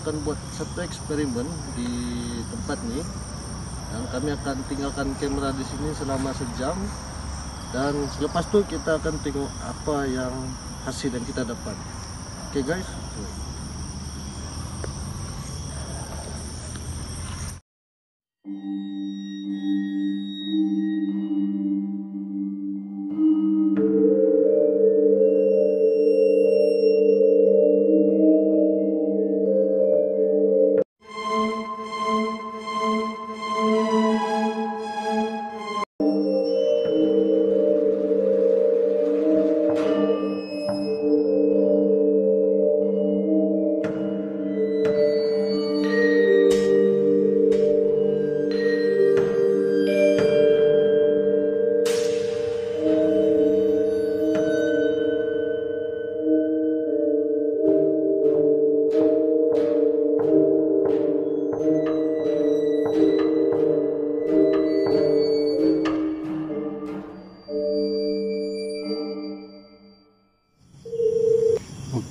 Akan buat satu eksperimen di tempat ini, dan kami akan tinggalkan kamera di sini selama sejam, dan selepas itu kita akan tengok apa yang hasil yang kita dapat. Oke guys.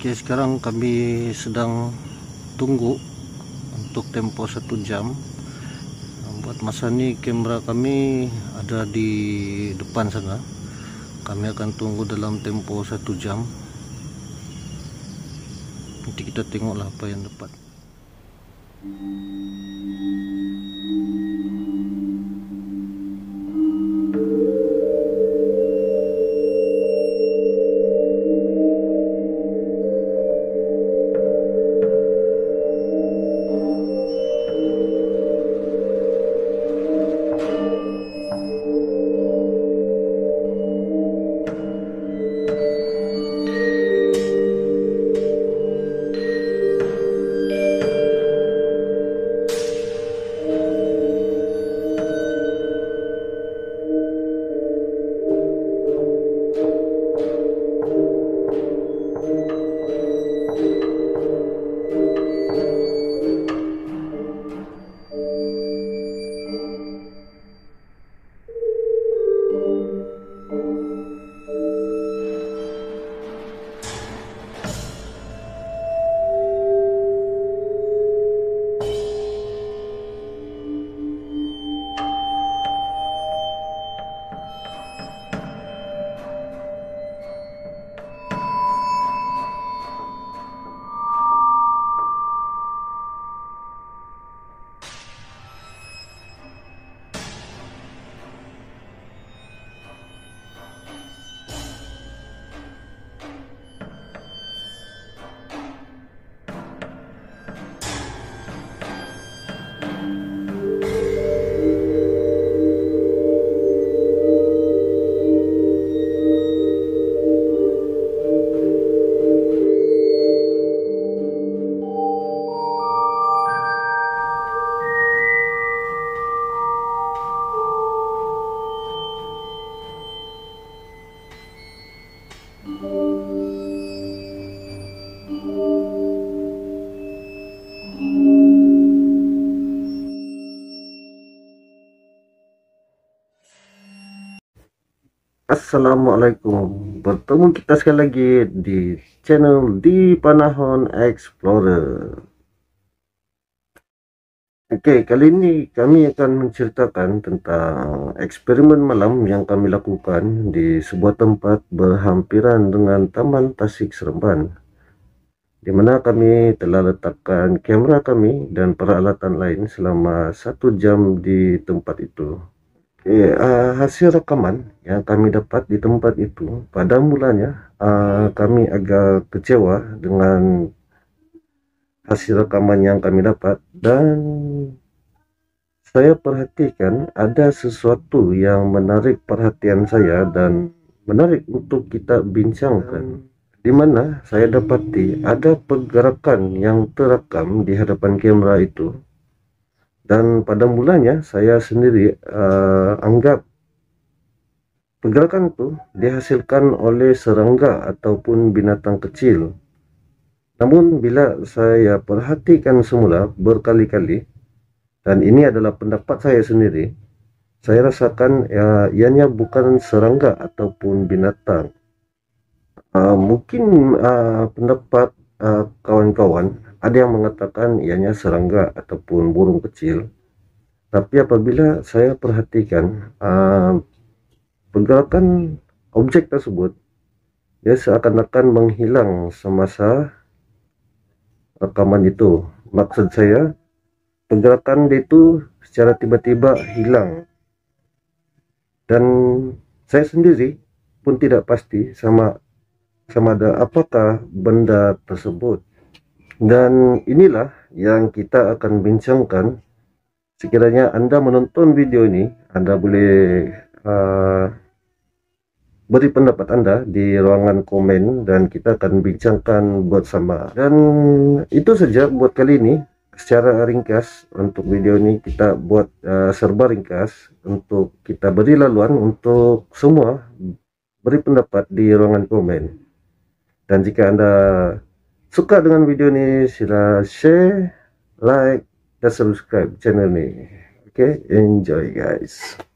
Oke, sekarang kami sedang tunggu untuk tempo 1 jam. Buat masa ini kamera kami ada di depan sana. Kami akan tunggu dalam tempo 1 jam. Nanti kita tengoklah apa yang dapat. Assalamualaikum, bertemu kita sekali lagi di channel D'Panahon Explorer. Oke, kali ini kami akan menceritakan tentang eksperimen malam yang kami lakukan di sebuah tempat berhampiran dengan Taman Tasik Seremban, di mana kami telah letakkan kamera kami dan peralatan lain selama 1 jam di tempat itu. Hasil rekaman yang kami dapat di tempat itu, pada mulanya kami agak kecewa dengan hasil rekaman yang kami dapat, dan saya perhatikan ada sesuatu yang menarik perhatian saya dan menarik untuk kita bincangkan, di mana saya dapati ada pergerakan yang terekam di hadapan kamera itu. Dan pada mulanya saya sendiri anggap pergerakan itu dihasilkan oleh serangga ataupun binatang kecil. Namun bila saya perhatikan semula berkali-kali, dan ini adalah pendapat saya sendiri, saya rasakan ianya bukan serangga ataupun binatang. Mungkin pendapat kawan-kawan, ada yang mengatakan ianya serangga ataupun burung kecil, tapi apabila saya perhatikan pergerakan objek tersebut, dia seakan-akan menghilang semasa rekaman itu. Maksud saya, pergerakan dia itu secara tiba-tiba hilang, dan saya sendiri pun tidak pasti sama ada apakah benda tersebut. Dan inilah yang kita akan bincangkan. Sekiranya Anda menonton video ini, Anda boleh beri pendapat Anda di ruangan komen, dan kita akan bincangkan bersama. Dan itu saja buat kali ini, secara ringkas untuk video ini. Kita buat serba ringkas untuk kita beri laluan untuk semua beri pendapat di ruangan komen. Dan jika Anda suka dengan video ini, sila share, like, dan subscribe channel ini. Oke, enjoy guys.